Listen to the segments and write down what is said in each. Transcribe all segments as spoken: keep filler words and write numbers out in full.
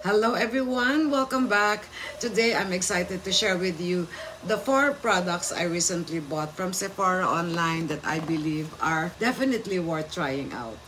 Hello everyone, welcome back. Today I'm excited to share with you the four products I recently bought from Sephora online that I believe are definitely worth trying out.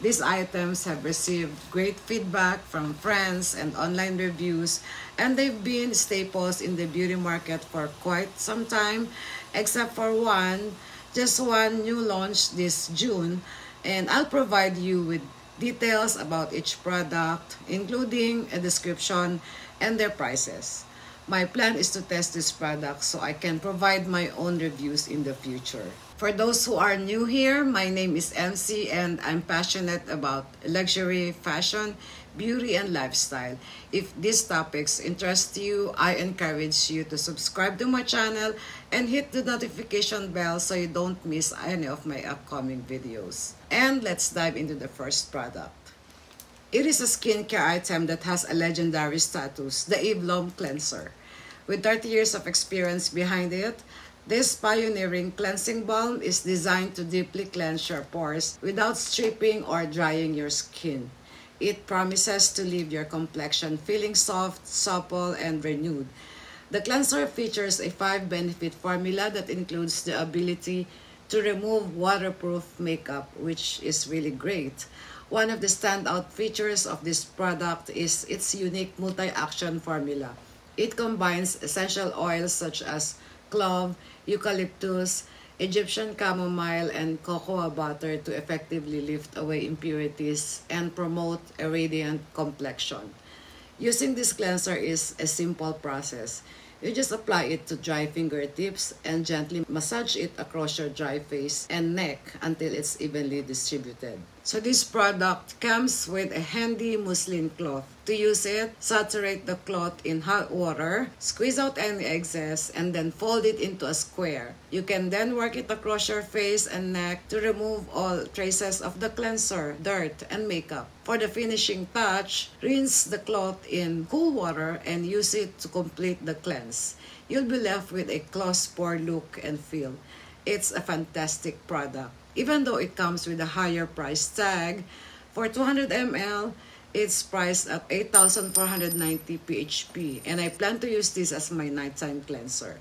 These items have received great feedback from friends and online reviews, and they've been staples in the beauty market for quite some time, except for one, just one new launch this June, and I'll provide you with details about each product, including a description and their prices. My plan is to test these products so I can provide my own reviews in the future. For those who are new here, my name is M C and I'm passionate about luxury, fashion, beauty, and lifestyle. If these topics interest you, I encourage you to subscribe to my channel and hit the notification bell so you don't miss any of my upcoming videos. And let's dive into the first product. It is a skincare item that has a legendary status, the Eve Lom Cleanser. With thirty years of experience behind it, this pioneering cleansing balm is designed to deeply cleanse your pores without stripping or drying your skin. It promises to leave your complexion feeling soft, supple, and renewed. The cleanser features a five-benefit formula that includes the ability to remove waterproof makeup, which is really great. One of the standout features of this product is its unique multi-action formula. It combines essential oils such as clove, eucalyptus, Egyptian chamomile, and cocoa butter to effectively lift away impurities and promote a radiant complexion. Using this cleanser is a simple process. You just apply it to dry fingertips and gently massage it across your dry face and neck until it's evenly distributed. So this product comes with a handy muslin cloth. To use it, saturate the cloth in hot water, squeeze out any excess, and then fold it into a square. You can then work it across your face and neck to remove all traces of the cleanser, dirt, and makeup. For the finishing touch, rinse the cloth in cool water and use it to complete the cleanse. You'll be left with a cloth-spore look and feel. It's a fantastic product. Even though it comes with a higher price tag, for two hundred milliliters, it's priced at eight thousand four hundred ninety P H P, and I plan to use this as my nighttime cleanser.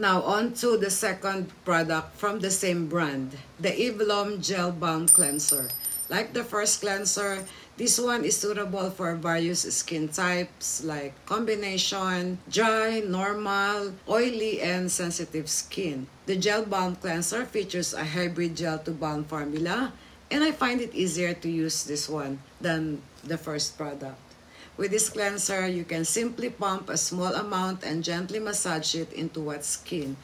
Now on to the second product from the same brand, the Eve Lom Gel Balm Cleanser. Like the first cleanser, this one is suitable for various skin types like combination, dry, normal, oily, and sensitive skin. The Gel Balm Cleanser features a hybrid gel-to-balm formula, and I find it easier to use this one than the first product. With this cleanser, you can simply pump a small amount and gently massage it into wet skin.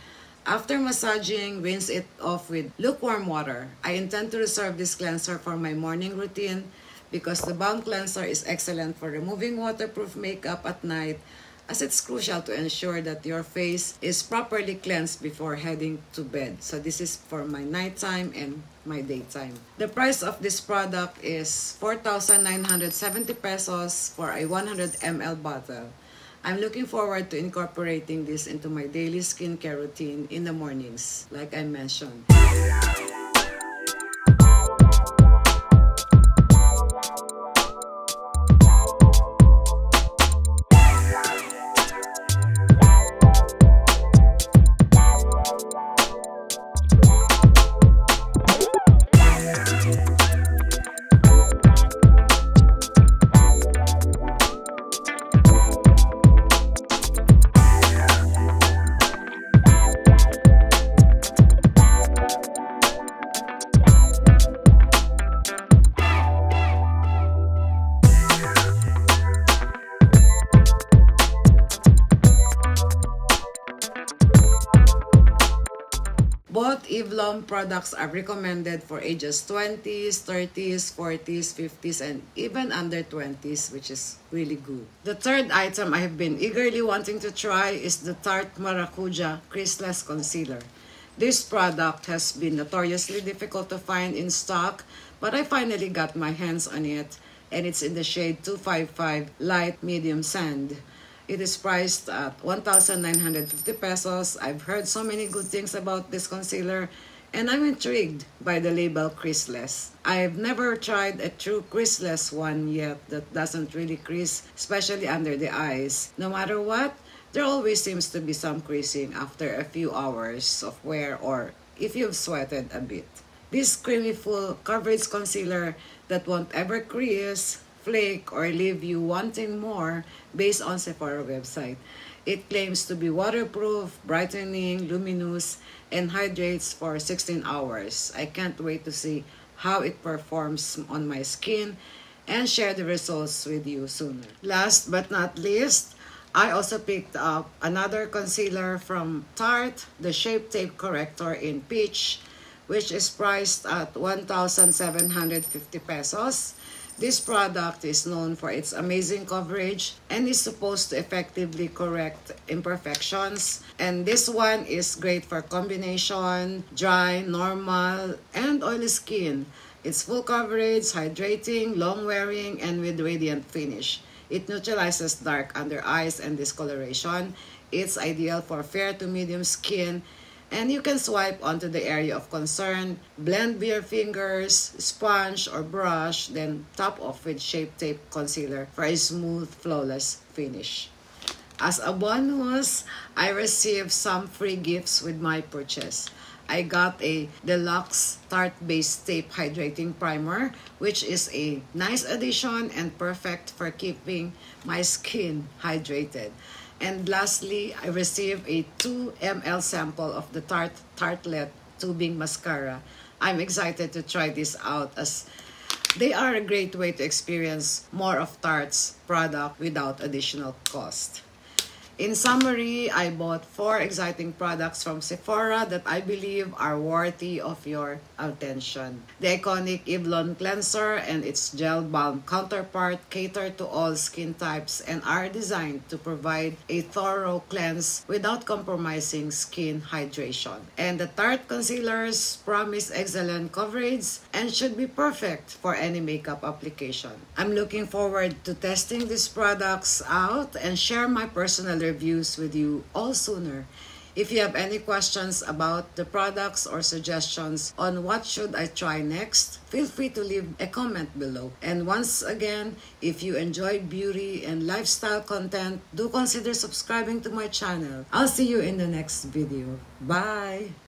After massaging, rinse it off with lukewarm water. I intend to reserve this cleanser for my morning routine because the balm cleanser is excellent for removing waterproof makeup at night, as it's crucial to ensure that your face is properly cleansed before heading to bed. So this is for my nighttime and my daytime. The price of this product is four thousand nine hundred seventy pesos for a one hundred milliliter bottle. I'm looking forward to incorporating this into my daily skincare routine in the mornings, like I mentioned. Eve Lom products are recommended for ages twenties, thirties, forties, fifties, and even under twenties, which is really good. The third item I have been eagerly wanting to try is the Tarte Maracuja Creaseless Concealer. This product has been notoriously difficult to find in stock, but I finally got my hands on it, and it's in the shade two five five Light Medium Sand. It is priced at one thousand nine hundred fifty pesos. I've heard so many good things about this concealer, and I'm intrigued by the label creaseless. I've never tried a true creaseless one yet that doesn't really crease, especially under the eyes. No matter what, there always seems to be some creasing after a few hours of wear or if you've sweated a bit. This creamy full coverage concealer that won't ever crease, flake, or leave you wanting more based on Sephora website. It claims to be waterproof, brightening, luminous, and hydrates for sixteen hours. I can't wait to see how it performs on my skin and share the results with you sooner. Last but not least, I also picked up another concealer from Tarte, the Shape Tape Corrector in Peach, which is priced at one thousand seven hundred fifty pesos. This product is known for its amazing coverage and is supposed to effectively correct imperfections. And this one is great for combination, dry, normal, and oily skin. It's full coverage, hydrating, long-wearing, and with radiant finish. It neutralizes dark under eyes and discoloration. It's ideal for fair to medium skin, and you can swipe onto the area of concern, blend with your fingers, sponge, or brush, then top off with Shape Tape Concealer for a smooth, flawless finish. As a bonus, I received some free gifts with my purchase. I got a deluxe Tarte Base Tape Hydrating Primer, which is a nice addition and perfect for keeping my skin hydrated. And lastly, I received a two milliliter sample of the Tarte Tartlet Tubing Mascara. I'm excited to try this out as they are a great way to experience more of Tarte's product without additional cost. In summary, I bought four exciting products from Sephora that I believe are worthy of your attention. The iconic Eve Lom Cleanser and its Gel Balm counterpart cater to all skin types and are designed to provide a thorough cleanse without compromising skin hydration. And the Tarte concealers promise excellent coverage and should be perfect for any makeup application. I'm looking forward to testing these products out and share my personal reviews with you all sooner. If you have any questions about the products or suggestions on what should I try next, feel free to leave a comment below. And once again, if you enjoy beauty and lifestyle content, do consider subscribing to my channel. I'll see you in the next video. Bye!